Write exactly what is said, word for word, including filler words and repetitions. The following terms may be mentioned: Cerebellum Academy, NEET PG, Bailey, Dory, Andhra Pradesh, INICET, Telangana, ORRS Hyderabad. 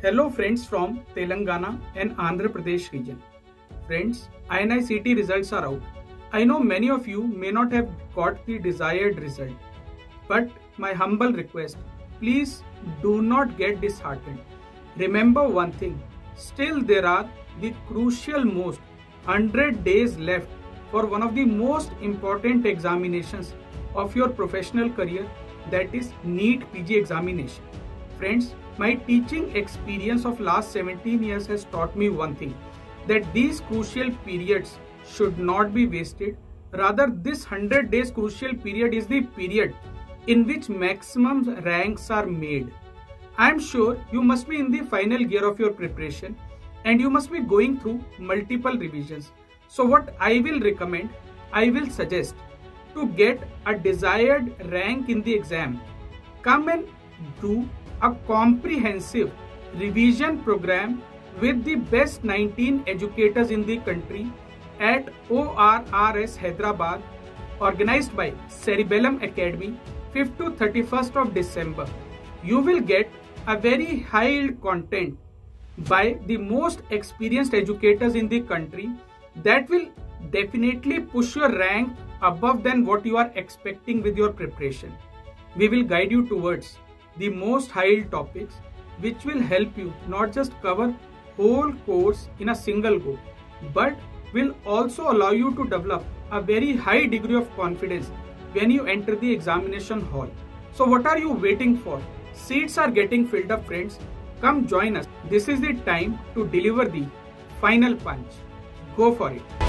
Hello friends from Telangana and Andhra Pradesh region. Friends, I N I C T results are out. I know many of you may not have got the desired result, but my humble request, please do not get disheartened. Remember one thing, still there are the crucial most one hundred days left for one of the most important examinations of your professional career, that is NEET P G examination. Friends, my teaching experience of last seventeen years has taught me one thing, that these crucial periods should not be wasted. Rather, this one hundred days crucial period is the period in which maximum ranks are made. I am sure you must be in the final gear of your preparation and you must be going through multiple revisions. So what I will recommend, I will suggest to get a desired rank in the exam, come and do a comprehensive revision program with the best nineteen educators in the country at O R R S Hyderabad, organized by Cerebellum Academy, fifth to thirty-first of December. You will get a very high yield content by the most experienced educators in the country that will definitely push your rank above than what you are expecting with your preparation. We will guide you towards the most high yield topics which will help you not just cover whole course in a single go, but will also allow you to develop a very high degree of confidence when you enter the examination hall. So what are you waiting for? Seats are getting filled up, friends. Come join us. This is the time to deliver the final punch. Go for it.